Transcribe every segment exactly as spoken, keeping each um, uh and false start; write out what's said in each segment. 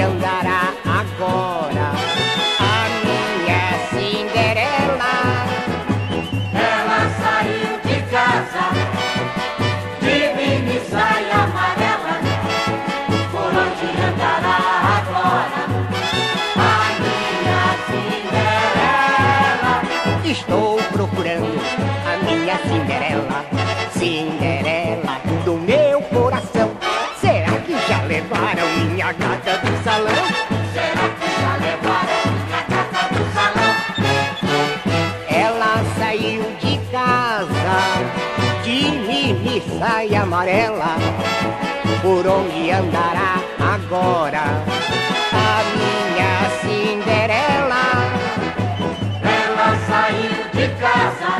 eu dará agora a minha Cinderela. Ela saiu de casa de mini saia amarela. Por onde andará agora a minha Cinderela? Estou procurando a minha Cinderela, Cinderela do meu coração. Será que já levaram minha gata do salão? Será que já levaram minha gata do salão? Ela saiu de casa de mini saia amarela. Por onde andará agora a minha Cinderela? Ela saiu de casa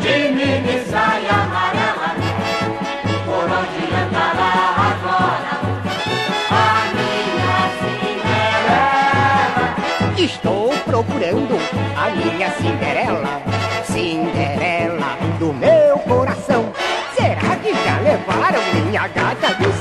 de mini saia amarela. Por onde andará agora a minha Cinderela? Estou procurando a minha Cinderela, Cinderela do meu coração. Será que já levaram minha gata do